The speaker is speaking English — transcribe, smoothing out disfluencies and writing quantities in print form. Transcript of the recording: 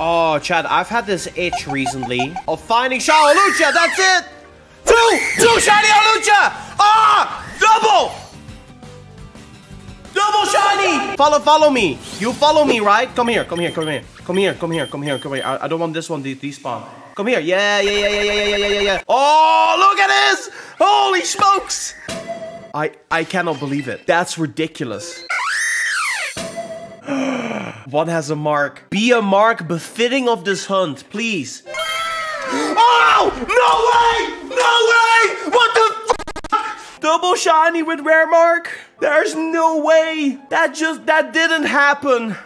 Oh, Chad, I've had this itch recently of finding Hawlucha. That's it. Two shiny Hawlucha. Ah, double shiny. Follow me. You follow me, right? Come here. I don't want this one to despawn. Come here. Yeah. Oh, look at this. Holy smokes. I cannot believe it. That's ridiculous. One has a mark. Be a mark befitting of this hunt, please. Oh, no way! What the f? Double shiny with rare mark? There's no way. That didn't happen.